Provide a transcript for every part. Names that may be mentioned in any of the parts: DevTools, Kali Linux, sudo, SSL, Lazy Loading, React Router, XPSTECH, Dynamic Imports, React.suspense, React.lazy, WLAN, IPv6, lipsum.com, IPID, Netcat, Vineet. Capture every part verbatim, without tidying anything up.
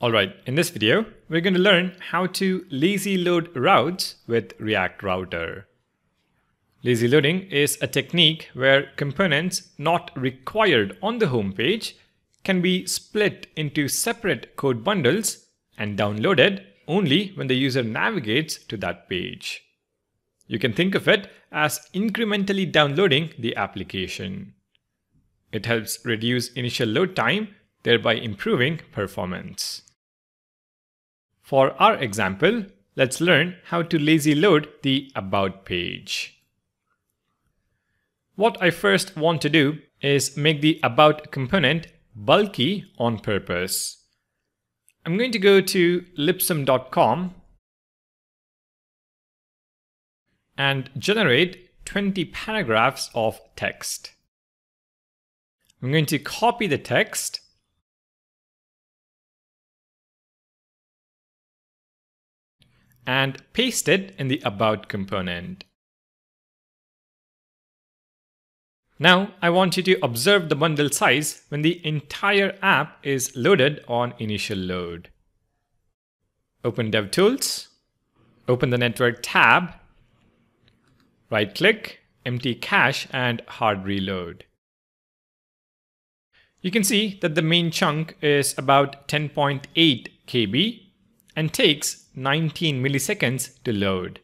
All right, in this video, we're going to learn how to lazy load routes with React Router. Lazy loading is a technique where components not required on the home page can be split into separate code bundles and downloaded only when the user navigates to that page. You can think of it as incrementally downloading the application. It helps reduce initial load time, thereby improving performance. For our example, let's learn how to lazy load the About page. What I first want to do is make the About component bulky on purpose. I'm going to go to lipsum dot com and generate twenty paragraphs of text. I'm going to copy the text and paste it in the About component. Now I want you to observe the bundle size when the entire app is loaded on initial load. Open DevTools, open the Network tab, right-click, empty cache and hard reload. You can see that the main chunk is about ten point eight K B and takes nineteen milliseconds to load.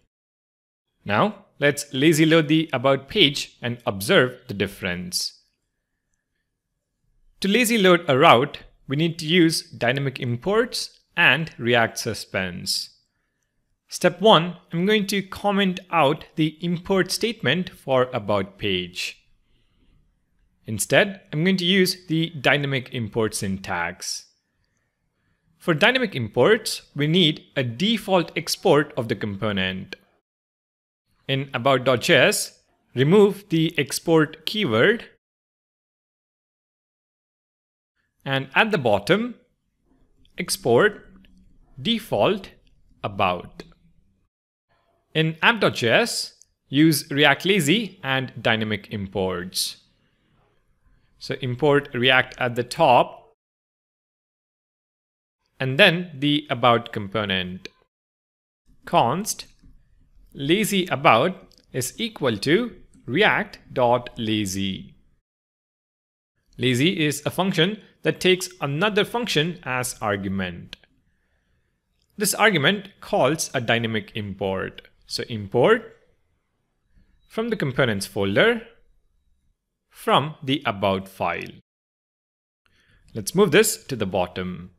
Now, let's lazy load the About page and observe the difference. To lazy load a route, we need to use Dynamic Imports and React.suspense. Step one, I'm going to comment out the import statement for About page. Instead, I'm going to use the Dynamic Import syntax. For dynamic imports, we need a default export of the component. In about.js, remove the export keyword. And at the bottom, export default about. In app.js, use React.lazy and dynamic imports. So import React at the top, and then the About component. Const lazy about is equal to react.lazy. Lazy is a function that takes another function as argument. This argument calls a dynamic import. So import from the components folder from the About file. Let's move this to the bottom.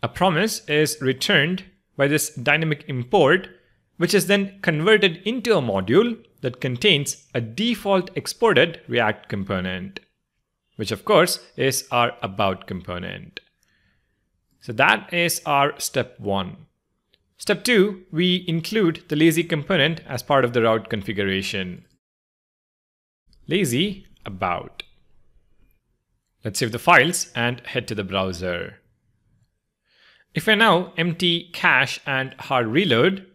A promise is returned by this dynamic import, which is then converted into a module that contains a default exported React component, which of course is our About component. So that is our step one. Step two, we include the lazy component as part of the route configuration. Lazy about. Let's save the files and head to the browser. If I now empty cache and hard reload,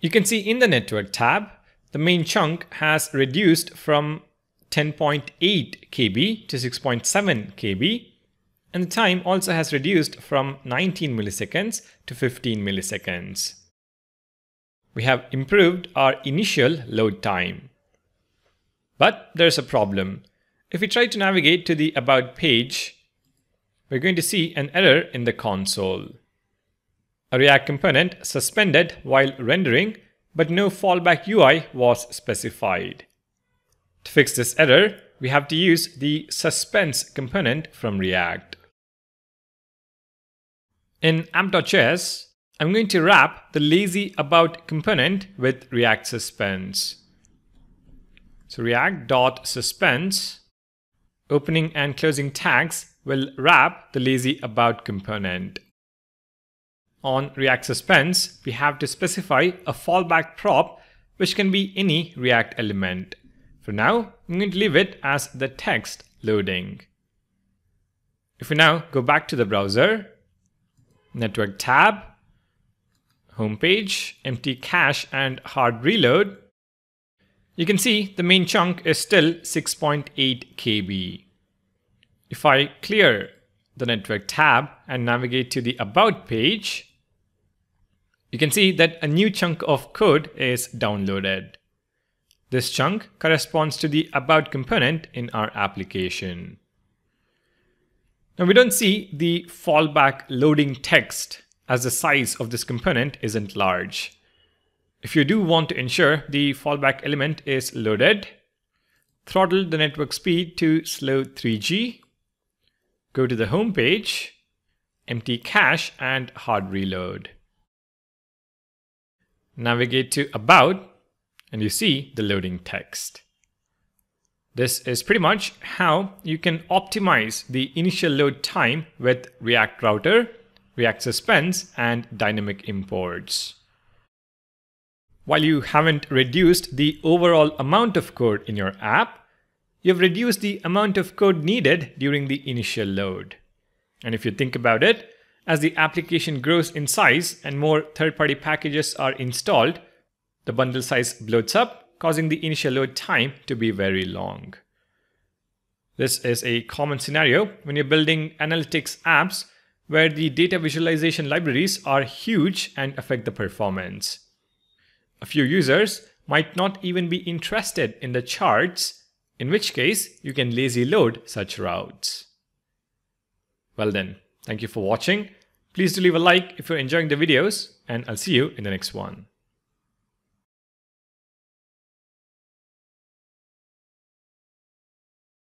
you can see in the Network tab, the main chunk has reduced from ten point eight K B to six point seven K B, and the time also has reduced from nineteen milliseconds to fifteen milliseconds. We have improved our initial load time. But there's a problem. If we try to navigate to the About page, we're going to see an error in the console. A React component suspended while rendering, but no fallback U I was specified. To fix this error, we have to use the suspense component from React. In app.js, I'm going to wrap the lazy about component with React suspense. So React.suspense, opening and closing tags, will wrap the lazy about component. On React suspense, we have to specify a fallback prop, which can be any React element. For now, I'm going to leave it as the text loading. If we now go back to the browser, Network tab, Homepage, empty cache and hard reload, you can see the main chunk is still six point eight K B. If I clear the Network tab and navigate to the About page, you can see that a new chunk of code is downloaded. This chunk corresponds to the About component in our application. Now we don't see the fallback loading text as the size of this component isn't large. If you do want to ensure the fallback element is loaded, throttle the network speed to slow three G, go to the home page, empty cache and hard reload. Navigate to About and you see the loading text. This is pretty much how you can optimize the initial load time with React Router, React.suspense and Dynamic Imports. While you haven't reduced the overall amount of code in your app, you've reduced the amount of code needed during the initial load. And if you think about it, as the application grows in size and more third-party packages are installed, the bundle size bloats up, causing the initial load time to be very long. This is a common scenario when you're building analytics apps where the data visualization libraries are huge and affect the performance. A few users might not even be interested in the charts, in which case you can lazy load such routes. Well then, thank you for watching. Please do leave a like if you're enjoying the videos, and I'll see you in the next one.